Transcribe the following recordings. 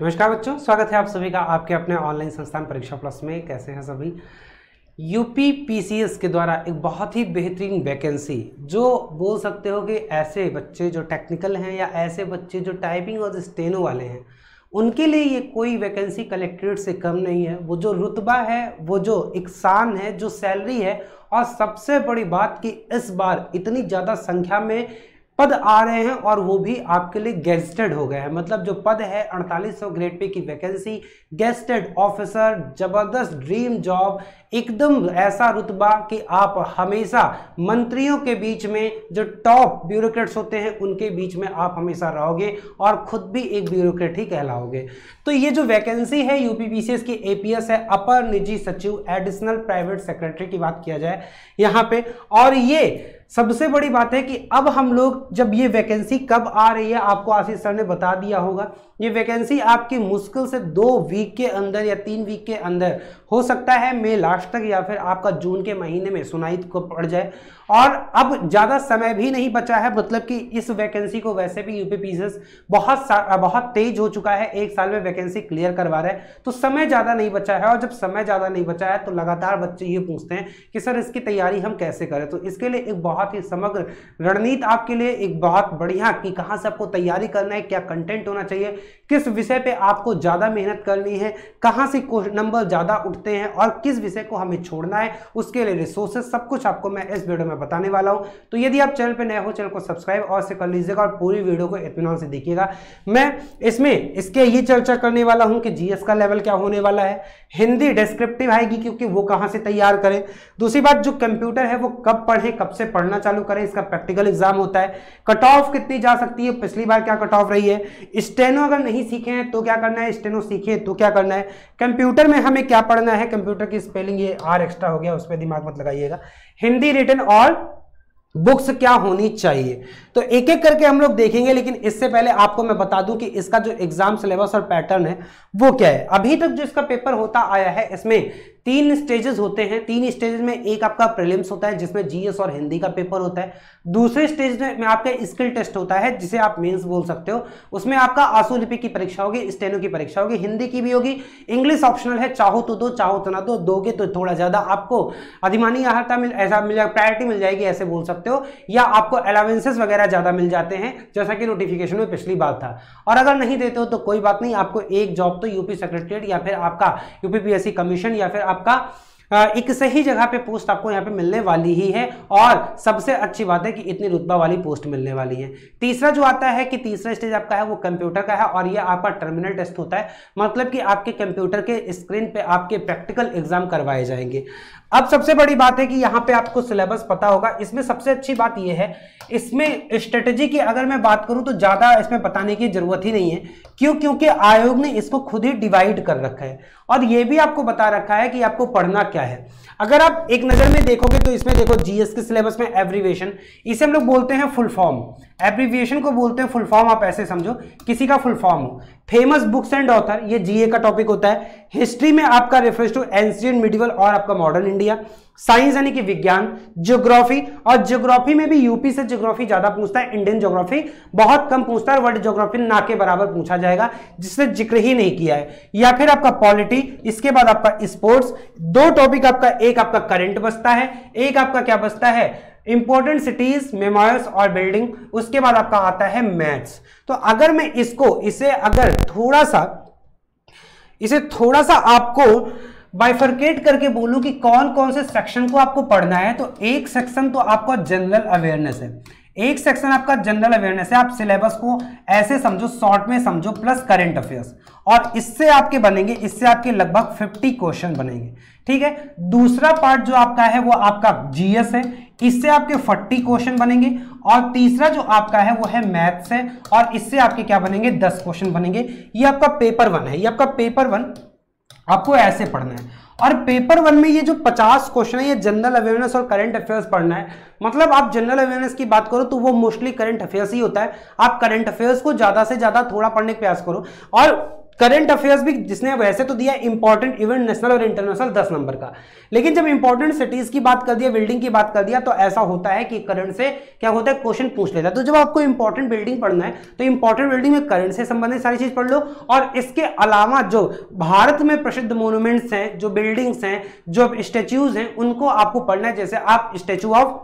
नमस्कार बच्चों, स्वागत है आप सभी का आपके अपने ऑनलाइन संस्थान परीक्षा प्लस में। कैसे हैं सभी? यूपीपीसीएस के द्वारा एक बहुत ही बेहतरीन वैकेंसी, जो बोल सकते हो कि ऐसे बच्चे जो टेक्निकल हैं या ऐसे बच्चे जो टाइपिंग और स्टेनो वाले हैं, उनके लिए ये कोई वैकेंसी कलेक्ट्रेट से कम नहीं है। वो जो रुतबा है, वो जो एक शान है, जो सैलरी है, और सबसे बड़ी बात कि इस बार इतनी ज़्यादा संख्या में पद आ रहे हैं और वो भी आपके लिए गैजेटेड हो गए हैं। मतलब जो पद है 4800 ग्रेड पे की वैकेंसी, गैजेटेड ऑफिसर, जबरदस्त ड्रीम जॉब, एकदम ऐसा रुतबा कि आप हमेशा मंत्रियों के बीच में, जो टॉप ब्यूरोक्रेट्स होते हैं उनके बीच में आप हमेशा रहोगे और खुद भी एक ब्यूरोक्रेट ही कहलाओगे। तो ये जो वैकेंसी है यूपीपीसीएस की, एपीएस है, अपर निजी सचिव एडिशनल प्राइवेट सेक्रेटरी की बात किया जाए यहाँ पे। और ये सबसे बड़ी बात है कि अब हम लोग, जब ये वैकेंसी कब आ रही है आपको आशीष सर ने बता दिया होगा। ये वैकेंसी आपकी मुश्किल से 2 वीक के अंदर या 3 वीक के अंदर, हो सकता है मई लास्ट तक या फिर आपका जून के महीने में सुनाई को पड़ जाए। और अब ज़्यादा समय भी नहीं बचा है, मतलब कि इस वैकेंसी को वैसे भी यूपीपीसीएस बहुत तेज हो चुका है, 1 साल में वैकेंसी क्लियर करवा रहा है, तो समय ज़्यादा नहीं बचा है। और जब समय ज़्यादा नहीं बचा है तो लगातार बच्चे ये पूछते हैं कि सर इसकी तैयारी हम कैसे करें। तो इसके लिए एक बहुत ही समग्र रणनीति आपके लिए, एक बहुत बढ़िया कि कहाँ से आपको तैयारी करना है, क्या कंटेंट होना चाहिए, किस विषय पे आपको ज़्यादा मेहनत करनी है, कहाँ से नंबर ज़्यादा उठते हैं और किस विषय को हमें छोड़ना है, उसके लिए रिसोर्सेज, सब कुछ आपको मैं इस वीडियो में बताने वाला हूँ। तो यदि आप चैनल पे नए हो, चैनल को सब्सक्राइब और से कर लीजिएगा और पूरी वीडियो को इत्मीनान से देखिएगा। मैं इसमें इसके ये चर्चा करने वाला हूँ कि जीएस का लेवल क्या होने वाला है, हिंदी डिस्क्रिप्टिव आएगी क्योंकि वो कहाँ से तैयार करें, दूसरी बात जो कंप्यूटर है वो कब पढ़ें, कब से पढ़ना चालू करें, इसका प्रैक्टिकल एग्जाम होता है, कट ऑफ कितनी जा सकती है, पिछली बार क्या कट ऑफ रही है, स्टेनो अगर नहीं सीखे हैं तो क्या करना है, स्टेनो सीखे तो क्या करना है, कंप्यूटर में हमें क्या पढ़ना है, कंप्यूटर की स्पेलिंग ये आर एक्स्ट्रा हो गया, उस पर दिमाग मत लगाइएगा, हिंदी रिटन और बुक्स क्या होनी चाहिए। तो एक एक करके हम लोग देखेंगे, लेकिन इससे पहले आपको मैं बता दूं कि इसका जो एग्जाम सिलेबस और पैटर्न है वो क्या है। अभी तक जो इसका पेपर होता आया है, इसमें 3 स्टेजेस होते हैं। 3 स्टेजेस में एक आपका प्रीलिम्स होता है जिसमें जीएस और हिंदी का पेपर होता है, दूसरे स्टेज में आपका स्किल टेस्ट होता है जिसे आप मेंस बोल सकते हो, उसमें आपका आंसू लिपि की परीक्षा होगी, स्टेनो की परीक्षा होगी, हिंदी की भी होगी, इंग्लिश ऑप्शनल है, चाहो तो दो चाहो तो ना दो, दोगे तो थोड़ा ज़्यादा आपको अधिमानी अहर्ता ऐसा मिल जाएगा, प्रायोरिटी मिल जाएगी ऐसे बोल सकते हो, या आपको अलावेंसेज वगैरह ज़्यादा मिल जाते हैं जैसा कि नोटिफिकेशन में पिछली बार था। और अगर नहीं देते हो तो कोई बात नहीं, आपको एक जॉब तो यूपी सेक्रेटरीट या फिर आपका यूपीपीएससी कमीशन या फिर आपका एक सही जगह पे पोस्ट आपको यहाँ पे मिलने वाली ही है। और सबसे अच्छी बात है कि इतनी रुतबा वाली पोस्ट मिलने वाली है। तीसरा जो आता है कि तीसरा स्टेज आपका है वो कंप्यूटर का है, और ये आपका टर्मिनल टेस्ट होता है, मतलब कि आपके कंप्यूटर के स्क्रीन पे आपके प्रैक्टिकल एग्जाम करवाए जाएंगे। अब सबसे बड़ी बात है कि यहाँ पे आपको सिलेबस पता होगा। इसमें सबसे अच्छी बात यह है, इसमें स्ट्रेटेजी की अगर मैं बात करूँ तो ज़्यादा इसमें बताने की जरूरत ही नहीं है। क्यों? क्योंकि आयोग ने इसको खुद ही डिवाइड कर रखा है और ये भी आपको बता रखा है कि आपको पढ़ना क्या है। अगर आप एक नज़र में देखोगे तो इसमें देखो, जीएस के सिलेबस में एब्रीविएशन, इसे हम लोग बोलते हैं फुल फॉर्म, एब्रीविएशन को बोलते हैं फुल फॉर्म, आप ऐसे समझो किसी का फुल फॉर्म हो। फेमस बुक्स एंड ऑथर, ये जीए का टॉपिक होता है। हिस्ट्री में आपका रेफरेंस टू एंशिएंट, मिडिवल और आपका मॉडर्न इंडिया। साइंस यानी कि विज्ञान, ज्योग्राफी, और ज्योग्राफी में भी यूपी से ज्योग्राफी ज़्यादा पूछता है, इंडियन ज्योग्राफी बहुत कम पूछता है, वर्ल्ड ज्योग्राफी ना के बराबर पूछा जाएगा जिसने जिक्र ही नहीं किया है। या फिर आपका पॉलिटी, इसके बाद आपका स्पोर्ट्स, 2 टॉपिक आपका, एक आपका करंट बचता है, एक आपका क्या बचता है, इंपॉर्टेंट सिटीज, मेमोरियल्स और बिल्डिंग, उसके बाद आपका आता है मैथ्स। तो अगर मैं इसे थोड़ा सा आपको बाइफरकेट करके बोलूं कि कौन कौन से सेक्शन को आपको पढ़ना है, तो एक सेक्शन तो आपका जनरल अवेयरनेस है, एक सेक्शन आपका जनरल अवेयरनेस है, आप सिलेबस को ऐसे समझो, शॉर्ट में समझो, प्लस करंट अफेयर्स, और इससे आपके बनेंगे, इससे आपके लगभग 50 क्वेश्चन बनेंगे, ठीक है। दूसरा पार्ट जो आपका है वो आपका जीएस है, इससे आपके 40 क्वेश्चन बनेंगे, और तीसरा जो आपका है वो है मैथ्स है, और इससे आपके क्या बनेंगे, 10 क्वेश्चन बनेंगे। ये आपका पेपर 1 है, ये आपका पेपर 1 आपको ऐसे पढ़ना है। और पेपर 1 में ये जो 50 क्वेश्चन है, ये जनरल अवेयरनेस और करंट अफेयर्स पढ़ना है। मतलब आप जनरल अवेयरनेस की बात करो तो वो मोस्टली करंट अफेयर्स ही होता है, आप करंट अफेयर्स को ज़्यादा से ज़्यादा थोड़ा पढ़ने का प्रयास करो। और करंट अफेयर्स भी जिसने वैसे तो दिया इंपॉर्टेंट इवेंट नेशनल और इंटरनेशनल 10 नंबर का, लेकिन जब इंपॉर्टेंट सिटीज की बात कर दिया, बिल्डिंग की बात कर दिया, तो ऐसा होता है कि करंट से क्या होता है क्वेश्चन पूछ लेता है। तो जब आपको इंपॉर्टेंट बिल्डिंग पढ़ना है तो इंपॉर्टेंट बिल्डिंग में करंट से संबंधित सारी चीज पढ़ लो, और इसके अलावा जो भारत में प्रसिद्ध मोन्यूमेंट्स हैं, जो बिल्डिंग्स हैं, जो स्टेच्यूज हैं, उनको आपको पढ़ना है। जैसे आप स्टेच्यू ऑफ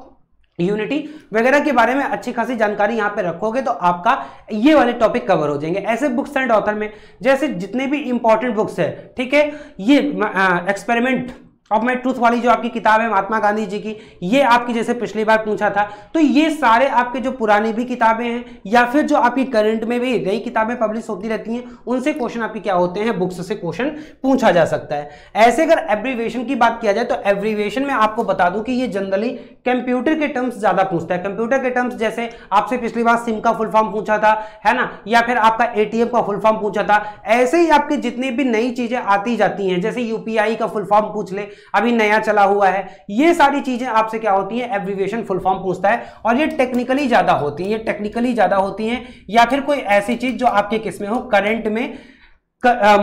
यूनिटी वगैरह के बारे में अच्छी खासी जानकारी यहाँ पे रखोगे तो आपका ये वाले टॉपिक कवर हो जाएंगे। ऐसे बुक्स एंड ऑथर में जैसे जितने भी इंपॉर्टेंट बुक्स है, ठीक है, ये एक्सपेरिमेंट अब मैं ट्रूथ वाली जो आपकी किताब है महात्मा गांधी जी की, ये आपकी जैसे पिछली बार पूछा था, तो ये सारे आपके जो पुरानी भी किताबें हैं या फिर जो आपकी करंट में भी नई किताबें पब्लिश होती रहती हैं, उनसे क्वेश्चन आपके क्या होते हैं, बुक्स से क्वेश्चन पूछा जा सकता है। ऐसे अगर एब्रीविएशन की बात किया जाए तो एब्रीविएशन में आपको बता दूं कि ये जनरली कंप्यूटर के टर्म्स ज़्यादा पूछता है। कंप्यूटर के टर्म्स जैसे आपसे पिछली बार सिम का फुल फॉर्म पूछा था, है ना, या फिर आपका ATM का फुल फॉर्म पूछा था। ऐसे ही आपकी जितनी भी नई चीज़ें आती जाती हैं, जैसे UPI का फुल फॉर्म पूछ ले, अभी नया चला हुआ है, ये सारी चीजें आपसे क्या होती है, एब्रीविएशन फुल फॉर्म पूछता है, और ये टेक्निकली ज्यादा होती है, ये टेक्निकली ज्यादा होती है, या फिर कोई ऐसी चीज जो आपके किस्में हो, करंट में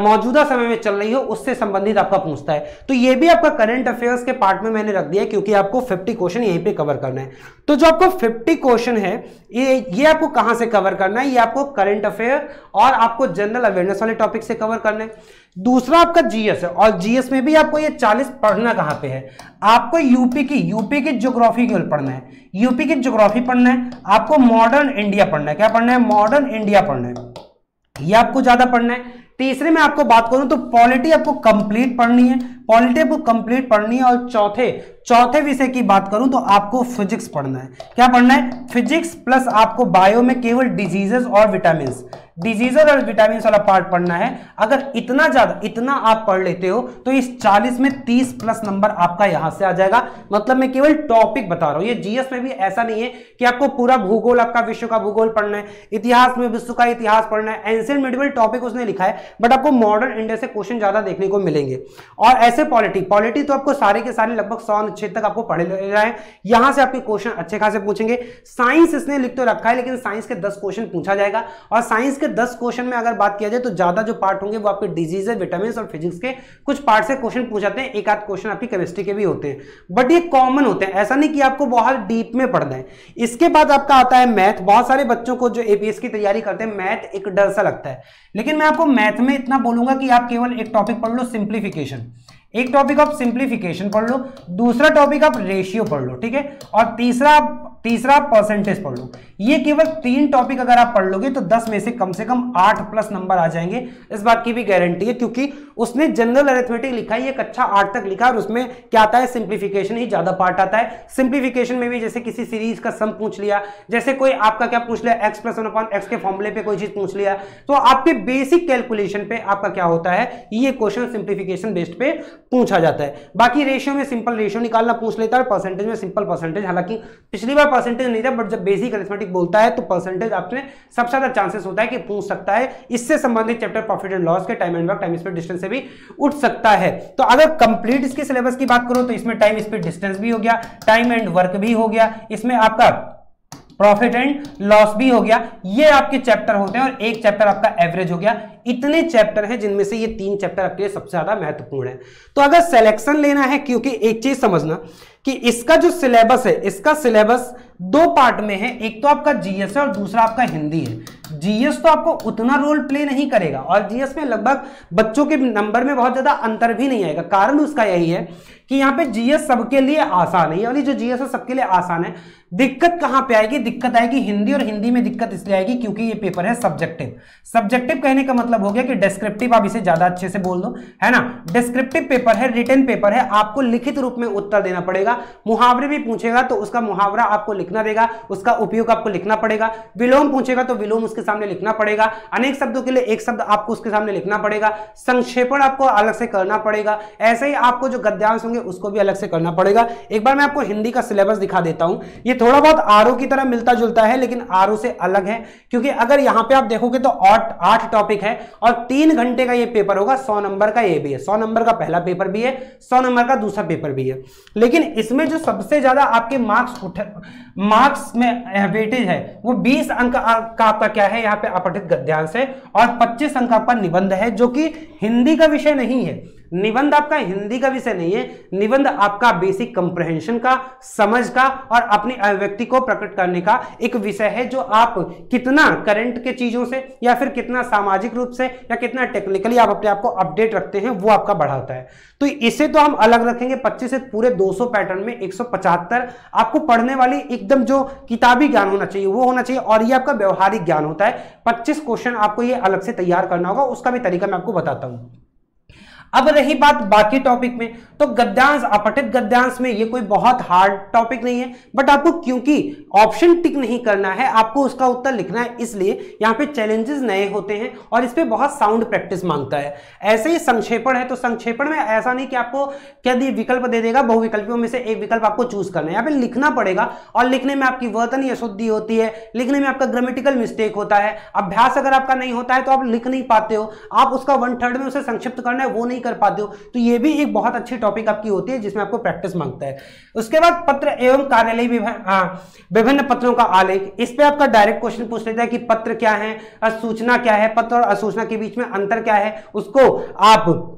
मौजूदा समय में चल रही हो, उससे संबंधित आपका पूछता है। तो ये भी आपका करंट अफेयर्स के पार्ट में मैंने रख दिया है, क्योंकि आपको 50 क्वेश्चन यहीं पे कवर करना है। तो जो आपको 50 क्वेश्चन है, ये आपको कहाँ से कवर करना है, ये आपको करंट अफेयर और आपको जनरल अवेयरनेस वाले टॉपिक से कवर करना है। दूसरा आपका GS है, और GS में भी आपको ये 40 पढ़ना कहाँ पे है, आपको यूपी की ज्योग्राफी पढ़ना है, यूपी की ज्योग्राफी पढ़ना है, आपको मॉडर्न इंडिया पढ़ना है। क्या पढ़ना है, मॉडर्न इंडिया पढ़ना है, ये आपको ज्यादा पढ़ना है। तीसरे में आपको बात करूं तो पॉलिटी आपको कंप्लीट पढ़नी है, पॉलिटी आपको कंप्लीट पढ़नी है। और चौथे विषय की बात करूं तो आपको फिजिक्स पढ़ना है। क्या पढ़ना है, फिजिक्स, प्लस आपको बायो में केवल डिजीजेस और विटामिन, डिजीजेस और विटामिन वाला पार्ट पढ़ना है। अगर इतना आप पढ़ लेते हो तो इस 40 में 30 प्लस नंबर आपका यहां से आ जाएगा। मतलब मैं केवल टॉपिक बता रहा हूं, ये GS में भी ऐसा नहीं है कि आपको पूरा भूगोल, आपका विश्व का भूगोल पढ़ना है, इतिहास में विश्व का इतिहास पढ़ना है, एंशिएंट मिडिवल टॉपिक उसने लिखा है, बट आपको मॉडर्न इंडिया से क्वेश्चन ज्यादा देखने को मिलेंगे। और ऐसे पॉलिटी तो आपको सारे के सारे लगभग 100 तक आपको पढ़े रहे हैं, यहां से आपके क्वेश्चन अच्छे खासे पूछेंगे। साइंस इसने लिख तो रखा है, लेकिन साइंस के 10 क्वेश्चन पूछा जाएगा, और साइंस के 10 क्वेश्चन में अगर बात किया जाए तो ज्यादा जो पार्ट होंगे वो आपके डिजीज, विटामिन और फिजिक्स के कुछ पार्ट से क्वेश्चन पूछ जाते हैं, एक आध क्वेश्चन आपकी केमिस्ट्री के भी होते हैं, बट ये कॉमन होते हैं, ऐसा नहीं कि आपको बहुत डीप में पढ़ना है। इसके बाद आपका आता है मैथ। बहुत सारे बच्चों को जो APS की तैयारी करते हैं, मैथ एक डर सा लगता है, लेकिन मैं आपको मैथ में इतना बोलूंगा कि आप केवल एक टॉपिक पढ़ लो, सिंप्लीफिकेशन। एक टॉपिक आप सिंप्लीफिकेशन पढ़ लो, दूसरा टॉपिक आप रेशियो पढ़ लो, ठीक है, और तीसरा परसेंटेज पढ़ लो। ये केवल 3 टॉपिक अगर आप पढ़ लोगे तो 10 में से कम 8 प्लस नंबर आ जाएंगे, इस बात की भी गारंटी है, क्योंकि उसने जनरल अरिथमेटिक लिखा है, एक अच्छा 8 तक लिखा, और उसमें क्या आता है, सिंप्लीफिकेशन ही ज्यादा पार्ट आता है। सिंप्लीफिकेशन में भी जैसे किसी सीरीज का सम पूछ लिया, जैसे कोई आपका क्या पूछ लिया, x+1/x के फॉर्मुले पे कोई चीज पूछ लिया, तो आपके बेसिक कैलकुलेशन पे आपका क्या होता है, ये क्वेश्चन सिंप्लीफिकेशन बेस्ड पे पूछा जाता है। बाकी रेशियो में सिंपल रेशियो निकालना पूछ लेता है, और परसेंटेज में सिंपल परसेंटेज, हालांकि पिछली बार परसेंटेज नहीं था, बट जब बेसिक अरिथमेटिक बोलता है तो परसेंटेज आपने सबसे ज्यादा चांसेस होता है कि पूछ सकता है। इससे संबंधित चैप्टर प्रॉफिट एंड लॉस के time and work, time speed distance से भी उठ सकता है। तो अगर कंप्लीट इसके सिलेबस की बात करूं तो इसमें टाइम स्पीड डिस्टेंस भी हो गया, टाइम एंड वर्क भी हो गया, इसमें आपका प्रॉफिट एंड लॉस भी हो गया, ये आपके चैप्टर होते हैं, और एक चैप्टर आपका एवरेज हो गया। इतने चैप्टर हैं जिनमें से ये 3 चैप्टर आपके लिए सबसे ज्यादा महत्वपूर्ण है। तो अगर सिलेक्शन लेना है, क्योंकि एक चीज समझना कि इसका जो सिलेबस है, इसका सिलेबस 2 पार्ट में है, एक तो आपका GS है और दूसरा आपका हिंदी है। GS तो आपको उतना रोल प्ले नहीं करेगा, और GS में लगभग बच्चों के नंबर में बहुत ज्यादा अंतर भी नहीं आएगा। कारण उसका यही है कि यहाँ पे GS सबके लिए आसान है, यानी जो GS है सबके लिए आसान है। दिक्कत कहाँ पे आएगी, दिक्कत आएगी हिंदी, और हिंदी में दिक्कत इसलिए आएगी क्योंकि ये पेपर है सब्जेक्टिव। सब्जेक्टिव कहने का मतलब हो गया कि डिस्क्रिप्टिव, आप इसे ज्यादा अच्छे से बोल दो, है ना, डिस्क्रिप्टिव पेपर है, रिटन पेपर है, आपको लिखित रूप में उत्तर देना पड़ेगा। मुहावरे भी पूछेगा तो उसका मुहावरा आपको लिखना देगा, उसका उपयोग आपको लिखना पड़ेगा। विलोम पूछेगा तो विलोम उसके सामने लिखना पड़ेगा। अनेक शब्दों के लिए एक शब्द आपको उसके सामने लिखना पड़ेगा। संक्षेपण आपको अलग से करना पड़ेगा। ऐसे ही आपको जो गद्यांश होंगे उसको भी अलग से करना पड़ेगा। एक बार मैं आपको हिंदी का सिलेबस दिखा देता हूं, ये थोड़ा बहुत आरओ की तरह मिलता जुलता है, लेकिन आरओ से अलग है, क्योंकि अगर यहां पे आप देखोगे तो 8 टॉपिक है और 3 घंटे का ये पेपर होगा। 100 नंबर का ये भी है, 100 नंबर का पहला पेपर भी है, 100 नंबर का दूसरा पेपर भी है, लेकिन इसमें जो सबसे ज्यादा आपके मार्क्स मार्क्स में वेटेज है वो 20 अंक का आपका क्या है यहाँ पे अपठित गद्यांश है और 25 अंक आपका निबंध है जो कि हिंदी का विषय नहीं है। निबंध आपका हिंदी का विषय नहीं है, निबंध आपका बेसिक कंप्रहेंशन का, समझ का और अपनी अभिव्यक्ति को प्रकट करने का एक विषय है जो आप कितना करंट के चीजों से या फिर कितना सामाजिक रूप से या कितना टेक्निकली आप अपने आप को अपडेट रखते हैं वो आपका बढ़ाता है। तो इसे तो हम अलग रखेंगे 25 से पूरे 200 पैटर्न में 175 आपको पढ़ने वाली एकदम जो किताबी ज्ञान होना चाहिए वो होना चाहिए और ये आपका व्यवहारिक ज्ञान होता है। 25 क्वेश्चन आपको ये अलग से तैयार करना होगा, उसका भी तरीका मैं आपको बताता हूँ। अब रही बात बाकी टॉपिक में, तो गद्यांश अपठित गद्यांश में ये कोई बहुत हार्ड टॉपिक नहीं है, बट आपको क्योंकि ऑप्शन टिक नहीं करना है, आपको उसका उत्तर लिखना है, इसलिए यहाँ पे चैलेंजेस नए होते हैं और इस पर बहुत साउंड प्रैक्टिस मांगता है। ऐसे ही संक्षेपण है तो संक्षेपण में ऐसा नहीं कि आपको क्या दिए विकल्प दे देगा, बहुविकल्पियों में से एक विकल्प आपको चूज करना है, यहाँ पे लिखना पड़ेगा और लिखने में आपकी वर्तनी अशुद्धि होती है, लिखने में आपका ग्रामेटिकल मिस्टेक होता है, अभ्यास अगर आपका नहीं होता है तो आप लिख नहीं पाते हो, आप उसका 1/3 में उसे संक्षिप्त करना है वो नहीं कर पाते हो, तो ये भी एक बहुत अच्छी टॉपिक आपकी होती है जिसमें आपको प्रैक्टिस मांगता है। उसके बाद पत्र एवं कार्यालय विभिन्न पत्रों का आलेख, इस पे आपका डायरेक्ट क्वेश्चन पूछ लेता है कि पत्र क्या है, सूचना क्या है, पत्र और असूचना के बीच में अंतर क्या है, उसको आप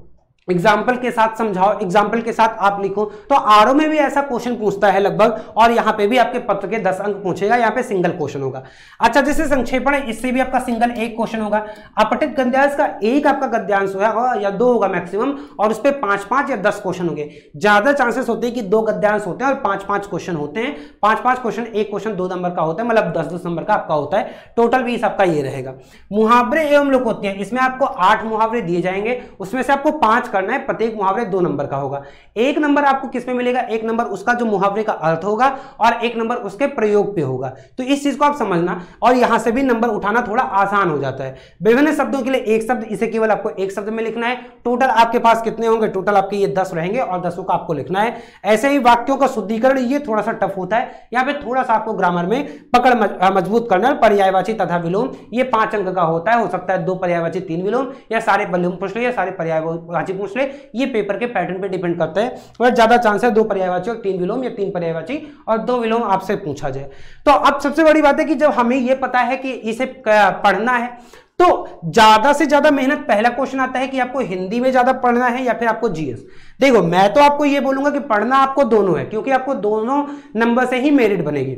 एग्जाम्पल के साथ समझाओ, एग्जाम्पल के साथ आप लिखो। तो आरओ में भी ऐसा क्वेश्चन पूछता है लगभग और यहाँ पे भी आपके पत्र के 10 अंक पूछेगा, यहाँ पे सिंगल क्वेश्चन होगा। अच्छा जैसे संक्षेपण है इससे भी आपका सिंगल एक क्वेश्चन होगा। अपठित गद्यांश का एक आपका गद्यांश होगा या 2 होगा मैक्सिमम और उस पर 5-5 या 10 क्वेश्चन होंगे। ज्यादा चांसेस होते हैं कि 2 गद्यांश होते हैं और 5-5 क्वेश्चन होते हैं, 5-5 क्वेश्चन, एक क्वेश्चन 2 नंबर का होता है, मतलब 10-10 नंबर का आपका होता है, टोटल 20 आपका ये रहेगा। मुहावरे एवं लोकोक्ति हैं, इसमें आपको 8 मुहावरे दिए जाएंगे, उसमें से आपको 5 करना है, प्रत्येक मुहावरे 2 नंबर का होगा। 1 नंबर आपको किसमें मिलेगा, 1 नंबर उसका जो मुहावरे का अर्थ होगा और 1 नंबर उसके प्रयोग पे होगा। तो इस चीज को आप समझना और यहां से भी नंबर उठाना थोड़ा आसान हो जाता है। विभिन्न शब्दों के लिए एक शब्द, इसे केवल आपको एक शब्द में लिखना है। टोटल आपके पास कितने होंगे, टोटल आपके ये 10 रहेंगे और 10 का आपको लिखना है। ऐसे ही वाक्यों का शुद्धिकरण ये थोड़ा सा टफ होता है, यहाँ पे थोड़ा सा आपको ग्रामर में पकड़ मजबूत करना है। पर्यायवाची तथा विलोम ये 5 अंक का होता है, हो सकता है 2 पर्यायवाची, 3 विलोम या सारे विलोम पूछ ले या सारे पर्यायवाची पूछ ले, ये पेपर के पैटर्न पे डिपेंड करता है। और ज्यादा चांस है 2 पर्यायवाची और 3 विलोम या 3 पर्यायवाची और 2 विलोम आपसे पूछा जाए। तो अब सबसे बड़ी बात है कि जब हमें ये पता है कि इसे पढ़ना है तो ज्यादा से ज्यादा मेहनत, पहला क्वेश्चन आता है कि आपको हिंदी में ज्यादा पढ़ना है या फिर आपको जीएस। देखो मैं तो आपको यह बोलूंगा कि पढ़ना आपको दोनों है, क्योंकि आपको दोनों नंबर से ही मेरिट बनेगी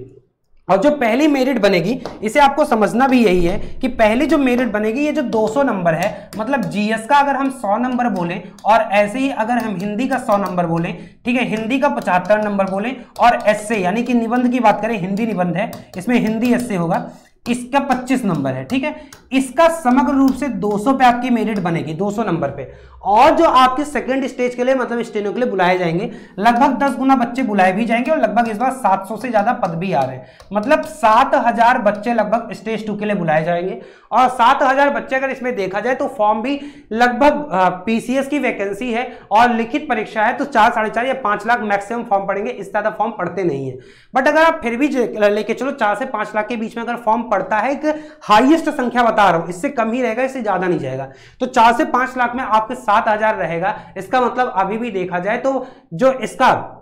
और जो पहली मेरिट बनेगी, इसे आपको समझना भी यही है कि पहली जो मेरिट बनेगी ये जो 200 नंबर है, मतलब जीएस का अगर हम 100 नंबर बोलें और ऐसे ही अगर हम हिंदी का 100 नंबर बोलें, ठीक है, हिंदी का 75 नंबर बोलें और एस्से यानी कि निबंध की बात करें, हिंदी निबंध है, इसमें हिंदी एस्से होगा, इसका 25 नंबर है, ठीक है, इसका समग्र रूप से 200 पे आपकी मेरिट बनेगी, 200 नंबर पे। और जो आपके सेकंड स्टेज के लिए मतलब स्टेनो के लिए बुलाए जाएंगे, लगभग 10 गुना बच्चे बुलाए भी जाएंगे और लगभग इस बार 700 से ज्यादा पद भी आ रहे हैं, मतलब 7000 बच्चे लगभग स्टेज 2 के लिए बुलाए जाएंगे। और 7000 बच्चे अगर इसमें देखा जाए तो फॉर्म भी लगभग पीसीएस की वैकेंसी है और लिखित परीक्षा है, तो 4-4.5 या 5 लाख मैक्सिमम फॉर्म पड़ेंगे, इससे ज्यादा फॉर्म पड़ते नहीं है। बट अगर आप फिर भी लेके चलो 4 से 5 लाख के बीच में अगर फॉर्म पड़ता है, एक हाईएस्ट संख्या बता रहा हूं, इससे कम ही रहेगा, इससे ज्यादा नहीं जाएगा। तो 4 से 5 लाख में आपके 7000 रहेगा, इसका मतलब अभी भी देखा जाए तो जो इसका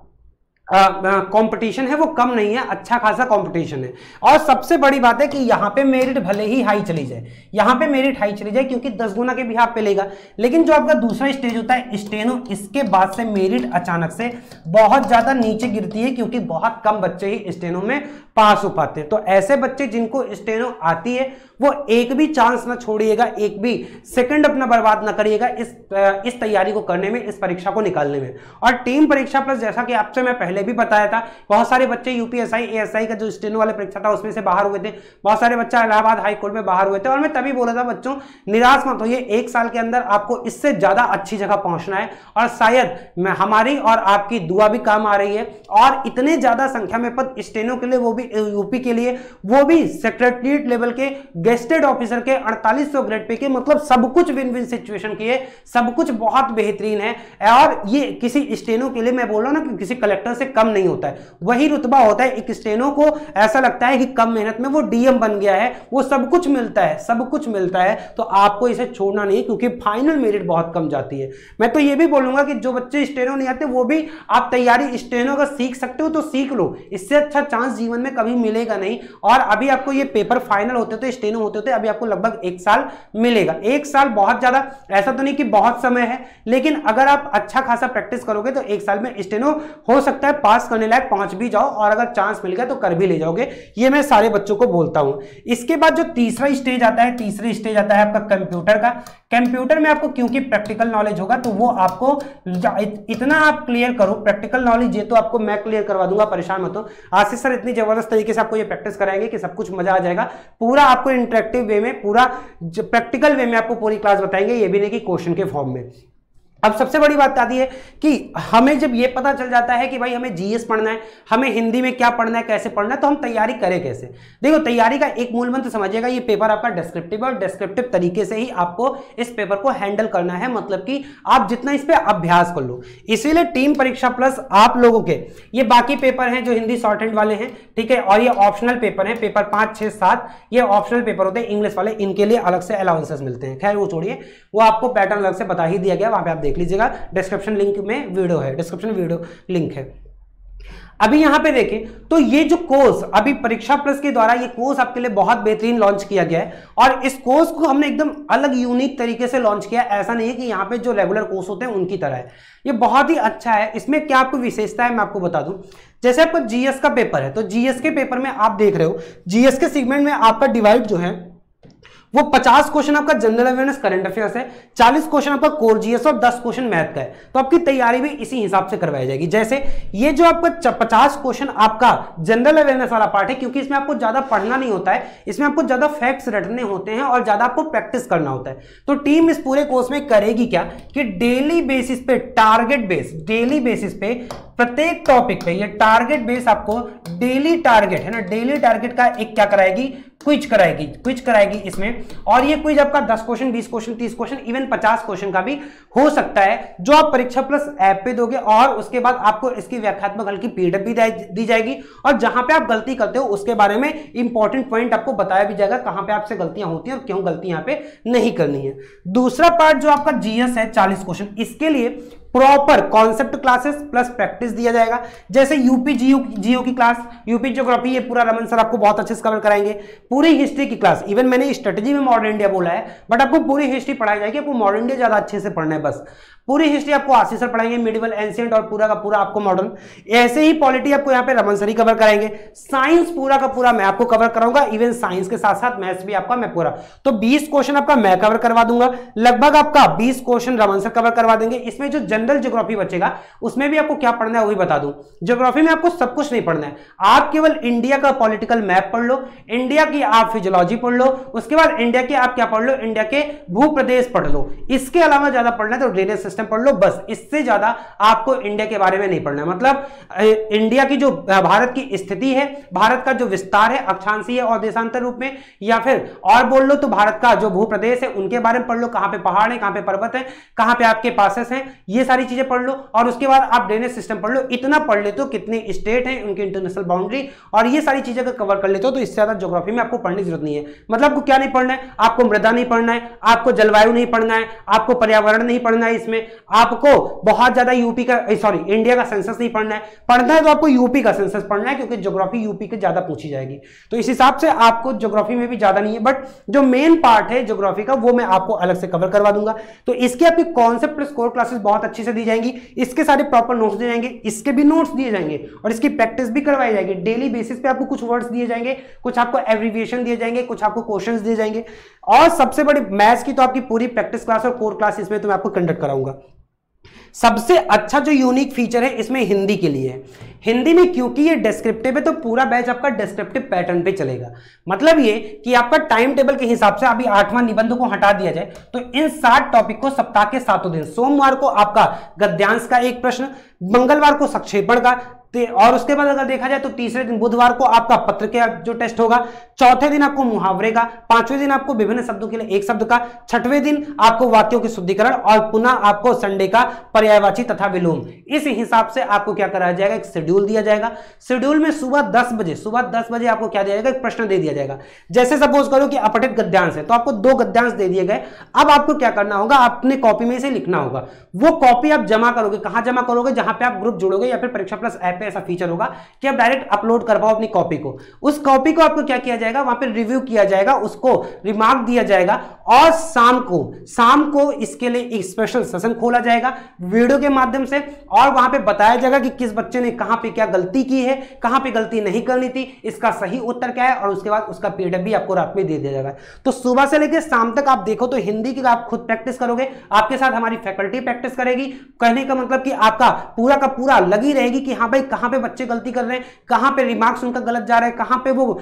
कंपटीशन है वो कम नहीं है, अच्छा खासा कंपटीशन है। और सबसे बड़ी बात है कि यहाँ पे मेरिट भले ही हाई चली जाए, यहाँ पे मेरिट हाई चली जाए क्योंकि 10 गुना के भी आप पे लेगा, लेकिन जो आपका दूसरा स्टेज होता है स्टेनो, इसके बाद से मेरिट अचानक से बहुत ज़्यादा नीचे गिरती है क्योंकि बहुत कम बच्चे ही स्टेनो में पास हो पाते हैं। तो ऐसे बच्चे जिनको स्टेनो आती है वो एक भी चांस ना छोड़िएगा, एक भी सेकंड अपना बर्बाद ना करिएगा इस तैयारी को करने में, इस परीक्षा को निकालने में। और टीम परीक्षा प्लस, जैसा कि आपसे मैं पहले भी बताया था, बहुत सारे बच्चे यूपीएसआई एएसआई का जो स्टेनो वाला परीक्षा था उसमें से बाहर हुए थे, बहुत सारे बच्चे इलाहाबाद हाईकोर्ट में बाहर हुए थे। और मैं तभी बोला था बच्चों निराश मत होइए, 1 साल के अंदर आपको इससे ज़्यादा अच्छी जगह पहुँचना है और शायद हमारी और आपकी दुआ भी काम आ रही है। और इतने ज़्यादा संख्या में पद स्टेनो के लिए, वो भी यूपी के लिए, वो भी सेक्रेटरीट लेवल के वेस्टेड ऑफिसर के 4800 ग्रेड पे के, मतलब सब कुछ विन विन सिचुएशन की है, सब कुछ बहुत बेहतरीन है। और ये किसी स्टेनो के लिए मैं बोल रहा हूँ ना कि किसी कलेक्टर से कम नहीं होता है, वही रुतबा होता है। एक स्टेनो को ऐसा लगता है कि कम मेहनत में वो डीएम बन गया है, वो सब कुछ मिलता है, सब कुछ मिलता है। तो आपको इसे छोड़ना नहीं, क्योंकि फाइनल मेरिट बहुत कम जाती है। मैं तो ये भी बोलूंगा कि जो बच्चे स्टेनो नहीं आते वो भी आप तैयारी स्टेनो का सीख सकते हो तो सीख लो, इससे अच्छा चांस जीवन में कभी मिलेगा नहीं। और अभी आपको ये पेपर फाइनल होते तो स्टेनो होते थे, अभी आपको लगभग 1 साल मिलेगा। 1 साल बहुत ज्यादा ऐसा तो नहीं कि बहुत समय है, लेकिन अगर आप अच्छा खासा प्रैक्टिस करोगे तो 1 साल में स्टेनो हो सकता है पास करने लायक पहुंच भी जाओ, और अगर चांस मिल गया तो कर भी ले जाओगे। ये मैं सारे बच्चों को बोलता हूं। इसके बाद जो तीसरा स्टेज आता है, तीसरा स्टेज आता है आपका कंप्यूटर का। कंप्यूटर में आपको क्योंकि प्रैक्टिकल नॉलेज होगा तो वो आपको इतना आप क्लियर करो, प्रैक्टिकल नॉलेज ये तो आपको मैं क्लियर करवा दूंगा, परेशान मत हो। आशीष सर इतनी जबरदस्त तरीके से आपको ये प्रैक्टिस कराएंगे कि सब कुछ मजा आ जाएगा। पूरा आपको इंटरेक्टिव वे में, पूरा प्रैक्टिकल वे में आपको पूरी क्लास बताएंगे, ये भी नहीं कि क्वेश्चन के फॉर्म में। अब सबसे बड़ी बात आती है कि हमें जब ये पता चल जाता है कि भाई हमें जीएस पढ़ना है, हमें हिंदी में क्या पढ़ना है, कैसे पढ़ना है, तो हम तैयारी करें कैसे। देखो तैयारी का एक मूल मंत्र समझिएगा, ये पेपर आपका डिस्क्रिप्टिव, और डिस्क्रिप्टिव तरीके से ही आपको इस पेपर को हैंडल करना है, मतलब कि आप जितना इस पर अभ्यास कर लो। इसीलिए टीम परीक्षा प्लस आप लोगों के ये बाकी पेपर हैं जो हिंदी शॉर्ट हैंड वाले हैं, ठीक है, और ये ऑप्शनल पेपर हैं, पेपर 5, 6, 7 ये ऑप्शनल पेपर होते हैं इंग्लिश वाले, इनके लिए अलग से अलाउंसेस मिलते हैं। खैर वो छोड़िए, वो आपको पैटर्न अलग से बता ही दिया गया, वहाँ पर आप देख लीजिएगा, डिस्क्रिप्शन लिंक में वीडियो है, डिस्क्रिप्शन वीडियो लिंक है। अभी यहां पे देखें तो ये जो कोर्स अभी परीक्षा प्लस के द्वारा ये कोर्स आपके लिए बहुत बेहतरीन लॉन्च किया गया है, और इस कोर्स को हमने एकदम अलग यूनिक तरीके से लॉन्च किया है। ऐसा नहीं है कि यहाँ पे जो रेगुलर कोर्स होते हैं उनकी तरह है, ये बहुत ही अच्छा है। इसमें क्या आपको विशेषता है मैं आपको बता दूं। जैसे आपका जीएस का पेपर है तो जीएस के पेपर में आप देख रहे हो, जीएस के सेगमेंट में आपका डिवाइड जो है वो 50 क्वेश्चन आपका जनरल अवेयरनेस करंट अफेयर्स है, 40 क्वेश्चन आपका कोर जीएस और 10 क्वेश्चन मैथ का है। तो आपकी तैयारी भी इसी हिसाब से करवाई जाएगी। जैसे ये जो आपका 50 क्वेश्चन आपका जनरल अवेयरनेस वाला पार्ट है, क्योंकि इसमें आपको ज्यादा पढ़ना नहीं होता है, इसमें आपको ज्यादा फैक्ट्स रटने होते हैं और ज्यादा आपको प्रैक्टिस करना होता है। तो टीम इस पूरे कोर्स में करेगी क्या कि डेली बेसिस पे टारगेट बेस, डेली बेसिस पे प्रत्येक टॉपिक पे ये टारगेट बेस आपको डेली टारगेट है ना, डेली टारगेट का एक क्या कराएगी, क्विज कराएगी, क्विज कराएगी इसमें। और ये क्विज आपका 10 question, 20 question, 30 question, even 50 question का भी हो सकता है, जो आप परीक्षा प्लस ऐप पे दोगे। और उसके बाद आपको इसकी व्याख्यात्मक हल की पीडीएफ भी दी जाएगी, और जहां पे आप गलती करते हो उसके बारे में इंपॉर्टेंट पॉइंट आपको बताया भी जाएगा, कहां पे आपसे गलतियां होती हैं और क्यों गलती यहां पे नहीं करनी है। दूसरा पार्ट जो आपका जीएस है 40 क्वेश्चन, इसके लिए proper concept classes plus practice दिया जाएगा। जैसे यूपी जीओ की क्लास, यूपी ज्योग्राफी, ये पूरा रमन सर आपको बहुत अच्छे से कवर कराएंगे। पूरी हिस्ट्री की क्लास, इवन मैंने स्ट्रेटेजी में मॉडर्न इंडिया बोला है, बट आपको पूरी हिस्ट्री पढ़ाई जाएगी, आपको मॉडर्न इंडिया ज्यादा अच्छे से पढ़ना है बस। पूरी हिस्ट्री आपको आशीष सर पढ़ाएंगे, मिडिवल, एंशिएंट और पूरा का पूरा आपको मॉडर्न। ऐसे ही पॉलिटी आपको यहाँ पे रमन सर ही कवर कराएंगे। साइंस पूरा का पूरा मैं आपको कवर कराऊंगा, इवन साइंस के साथ साथ मैथ्स भी आपका मैं पूरा, तो 20 क्वेश्चन आपका मैं कवर करवा दूंगा, लगभग आपका 20 क्वेश्चन रमन सर कवर करवा देंगे। इसमें जो जनरल ज्योग्राफी बचेगा उसमें भी आपको क्या पढ़ना है वो भी बता दूं। ज्योग्राफी में आपको सब कुछ नहीं पढ़ना है, आप केवल इंडिया का पॉलिटिकल मैप पढ़ लो, इंडिया की आप फिजियोलॉजी पढ़ लो, उसके बाद इंडिया के आप क्या पढ़ लो, इंडिया के भूप्रदेश पढ़ लो। इसके अलावा ज्यादा पढ़ना है तो ड्रेनेज सिस्टम पढ़ लो बस, इससे ज्यादा आपको इंडिया के बारे में नहीं पढ़ना है। मतलब इंडिया की जो भारत की स्थिति है, भारत का जो विस्तार है अक्षांशीय और देशांतर रूप में, या फिर और बोल लो तो भारत का जो भूप्रदेश है उनके बारे में पढ़ लो, कहां पे पहाड़ है, कहां पे पर्वत है, कहां पे आपके पासेस हैं, ये सारी चीजें पढ़ लो। और उसके बाद आप ड्रेनेज सिस्टम पढ़ लो, इतना पढ़ लेते हो, कितने स्टेट हैं, उनकी इंटरनेशनल बाउंड्री और ये सारी चीजें कवर कर लेते हो, तो इससे ज्यादा ज्योग्राफी में आपको पढ़ने की जरूरत नहीं है। मतलब आपको क्या नहीं पढ़ना है, आपको मृदा नहीं पढ़ना है, आपको जलवायु नहीं पढ़ना है, आपको पर्यावरण नहीं पढ़ना है, इसमें आपको बहुत ज्यादा यूपी का सॉरी इंडिया का सेंसस नहीं पढ़ना है। पढ़ना है तो आपको यूपी का सेंसस पढ़ना है, क्योंकि ज्योग्राफी यूपी के ज्यादा पूछी जाएगी, तो इस हिसाब से आपको ज्योग्राफी में भी ज्यादा नहीं है। बट जो मेन पार्ट है ज्योग्राफी का वो मैं आपको अलग से कवर करवा दूंगा। तो इसके आपके कॉन्सेप्ट प्लस कोर क्लासेस बहुत अच्छी से दी जाएंगी, इसके सारे प्रॉपर नोट्स दिए जाएंगे, इसके भी नोट्स दिए जाएंगे और इसकी प्रैक्टिस भी करवाई जाएगी। डेली बेसिस पे आपको कुछ वर्ड्स दिए जाएंगे, कुछ आपको एब्रिविएशन दिए जाएंगे, कुछ आपको क्वेश्चंस दिए जाएंगे। और सबसे बड़ी मैथ्स की तो आपकी पूरी प्रैक्टिस क्लास और कोर क्लास इसमें तो मैं आपको कंडक्ट कराऊंगा। सबसे अच्छा जो यूनिक फीचर है इसमें हिंदी के लिए है। हिंदी में क्योंकि ये डिस्क्रिप्टिव है तो पूरा बैच आपका डिस्क्रिप्टिव पैटर्न पे चलेगा, मतलब ये कि आपका टाइम टेबल के हिसाब से अभी 8वां निबंध को हटा दिया जाए तो इन 7 टॉपिक को सप्ताह के 7 दिन, सोमवार को आपका गद्यांश का एक प्रश्न, मंगलवार को संक्षेपण का, और उसके बाद अगर देखा जाए तो तीसरे दिन बुधवार को आपका पत्र का जो टेस्ट होगा, चौथे दिन आपको मुहावरे का, पांचवें दिन आपको विभिन्न शब्दों के लिए एक शब्द का, छठवें दिन आपको वाक्यों के शुद्धिकरण और पुनः आपको संडे का पर्यायवाची तथा विलोम। इस हिसाब से आपको क्या कराया जाएगा, एक शेड्यूल दिया जाएगा। शेड्यूल में सुबह 10 बजे आपको क्या दिया जाएगा, एक प्रश्न दे दिया जाएगा। जैसे सपोज करो कि अपठित गद्यांश है तो आपको 2 गद्यांश दे दिए गए। अब आपको क्या करना होगा, अपने कॉपी में से लिखना होगा। वो कॉपी आप जमा करोगे, कहां जमा करोगे, जहां पे आप ग्रुप जोड़ोगे या फिर परीक्षा प्लस ऐप पे ऐसा फीचर होगा कि आप डायरेक्ट अपलोड कर पाओ अपनी कॉपी को। उस कॉपी को आपको क्या किया जाएगा, वहां पे रिव्यू किया जाएगा, उसको रिमार्क दिया जाएगा और शाम को इसके लिए एक स्पेशल सेशन खोला जाएगा वीडियो के माध्यम से, और वहां पे बताया जाएगा कि किस बच्चे ने कहां पे क्या गलती की है, कहां पे गलती नहीं करनी थी, इसका सही उत्तर क्या है, और उसके बाद उसका पीडीएफ भी आपको रात में दे दिया जाएगा। तो सुबह से लेकर शाम तक आप देखो तो हिंदी की आप खुद प्रैक्टिस करोगे, आपके साथ हमारी फैकल्टी प्रैक्टिस करेगी। कहने का मतलब कि आपका पूरा का पूरा लगी रहेगी कि हाँ भाई कहां पे बच्चे गलती कर रहे हैं, कहां पे रिमार्क्स उनका गलत जा रहा है, कहां पे वो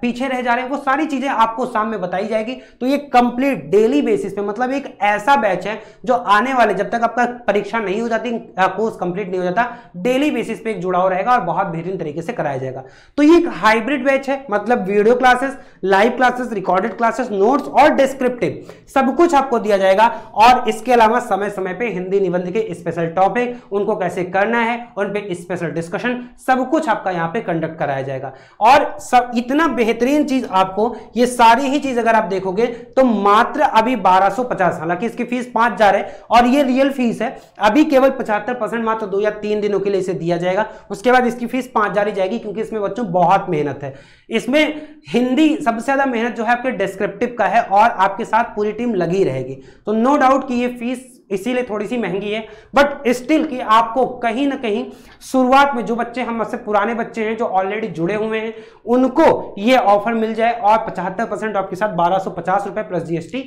पीछे रह जा रहे हैं, वो सारी चीजें आपको शाम में बताई जाएगी। तो ये कंप्लीट डेली बेसिस पे, मतलब एक ऐसा बैच है जो आने वाले, जब तक आपका परीक्षा नहीं हो जाती, कोर्स कंप्लीट नहीं हो जाता, डेली बेसिस पे एक जुड़ाव रहेगा और बहुत बेहतरीन तरीके से कराया जाएगा। तो ये एक हाइब्रिड बैच है, मतलब video classes, live classes, recorded classes, notes और डिस्क्रिप्टिव सब कुछ आपको दिया जाएगा। और इसके अलावा समय समय पर हिंदी निबंध के स्पेशल टॉपिक, उनको कैसे करना है, उन पे स्पेशल डिस्कशन, सब कुछ आपका यहां पे कंडक्ट कराया जाएगा। और सब इतना बेहतरीन चीज आपको, ये सारी ही चीज अगर आप देखोगे तो मात्र अभी 1250, हालांकि इसकी फीस 5000 है और ये रियल फीस है, अभी केवल 75% मात्र 2 या 3 दिनों के लिए इसे दिया जाएगा। उसके बाद इसकी फीस 5000 ही जाएगी, क्योंकि इसमें बच्चों बहुत मेहनत है। इसमें हिंदी सबसे ज्यादा मेहनत जो है आपके डिस्क्रिप्टिव का है और आपके साथ पूरी टीम लगी रहेगी। तो नो डाउट कि ये फीस इसीलिए थोड़ी सी महंगी है, बट स्टिल कि आपको कहीं ना कहीं शुरुआत में जो बच्चे, हम सबसे पुराने बच्चे हैं जो ऑलरेडी जुड़े हुए हैं, उनको ये ऑफर मिल जाए। और 75% आपके साथ 1250 रुपए प्लस जीएसटी,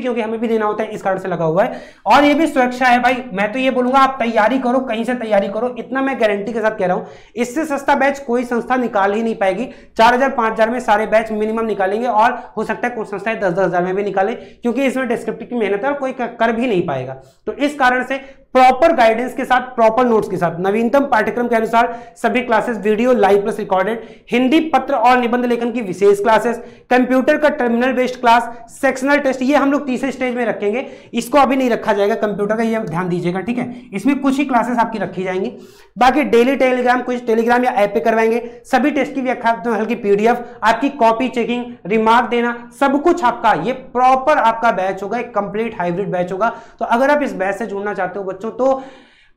क्योंकि हमें भी देना होता है, इस कारण से लगा हुआ है। और ये भी सुरक्षा है भाई, मैं तो ये बोलूंगा आप तैयारी करो, कहीं से तैयारी करो, इतना मैं गारंटी के साथ कह रहा हूँ। इससे सस्ता बैच कोई संस्था निकाल ही नहीं पाएगी। 4000-5000 में सारे बैच मिनिमम निकालेंगे और हो सकता है कुछ संस्थाएं 10-10 हजार में भी निकाले, क्योंकि इसमें डिस्क्रिप्टिव की मेहनत है और कोई कर भी नहीं पाएगा। तो इस कारण से प्रॉपर गाइडेंस के साथ, प्रॉपर नोट्स के साथ, नवीनतम पाठ्यक्रम के अनुसार सभी classes, video, live plus recorded, Hindi, पत्र और निबंध लेखन की विशेष क्लासेस, कंप्यूटर का terminal based class, sectional test, ये हम लोग तीसरे स्टेज में रखेंगे, इसको अभी नहीं रखा जाएगा, कंप्यूटर का ये ध्यान दीजिएगा, ठीक है। इसमें कुछ ही क्लासेस आपकी रखी जाएंगी, बाकी डेली टेलीग्राम, कुछ टेलीग्राम या ऐप पे करवाएंगे, सभी टेस्ट की व्याख्या हल की पीडीएफ, आपकी कॉपी चेकिंग, रिमार्क देना, सब कुछ आपका ये प्रॉपर आपका बैच होगा, एक कंप्लीट हाइब्रिड बैच होगा। तो अगर आप इस बैच से जुड़ना चाहते हो तो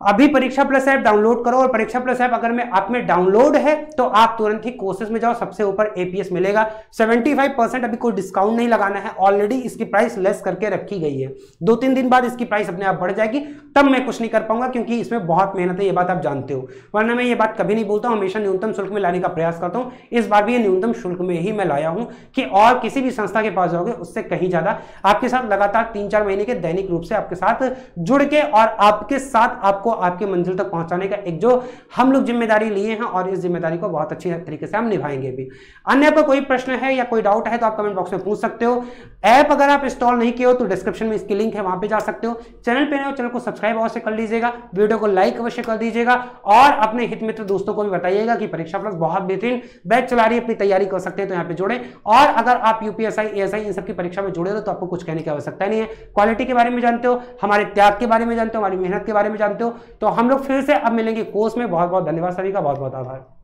अभी परीक्षा प्लस ऐप डाउनलोड करो, और परीक्षा प्लस ऐप अगर मैं आप में डाउनलोड है तो आप तुरंत ही कोर्सेज में जाओ, सबसे ऊपर एपीएस मिलेगा। 75% अभी कोई डिस्काउंट नहीं लगाना है, ऑलरेडी इसकी प्राइस लेस करके रखी गई है। 2-3 दिन बाद इसकी प्राइस अपने आप बढ़ जाएगी, तब मैं कुछ नहीं कर पाऊंगा, क्योंकि इसमें बहुत मेहनत है, ये बात आप जानते हो, वरना मैं ये बात कभी नहीं बोलता हूँ, हमेशा न्यूनतम शुल्क में लाने का प्रयास करता हूँ। इस बार भी ये न्यूनतम शुल्क में ही मैं लाया हूँ कि और किसी भी संस्था के पास जाओगे उससे कहीं ज़्यादा आपके साथ लगातार 3-4 महीने के दैनिक रूप से आपके साथ जुड़ के और आपके साथ आपको आपके मंजिल तक पहुंचाने का एक जो हम लोग जिम्मेदारी लिए हैं, और इस जिम्मेदारी को बहुत अच्छी तरीके से हम निभाएंगे भी। अन्य पर कोई प्रश्न है या कोई डाउट है तो आप कमेंट बॉक्स में पूछ सकते हो। ऐप अगर आप इंस्टॉल नहीं किए हो तो डिस्क्रिप्शन में इसकी लिंक है, वहां पे जा सकते हो। चैनल पे नए हो, चैनल को सब्सक्राइब अवश्य कर लीजिएगा, वीडियो को लाइक अवश्य कर दीजिएगा, और अपने हित मित्र दोस्तों को भी बताइएगा कि परीक्षा प्लस बहुत बेहतरीन बैच चला रही है, अपनी तैयारी कर सकते हैं तो यहाँ पे जोड़े। और अगर आप यूपीएससी, एएसआई इन सबकी परीक्षा में जुड़े हो तो आपको कुछ कहने की आवश्यकता नहीं है, क्वालिटी के बारे में जानते हो, हमारे त्याग के बारे में जानते हो, हमारी मेहनत के बारे में जानते हो। तो हम लोग फिर से अब मिलेंगे कोर्स में। बहुत बहुत धन्यवाद सभी का, बहुत बहुत आभार।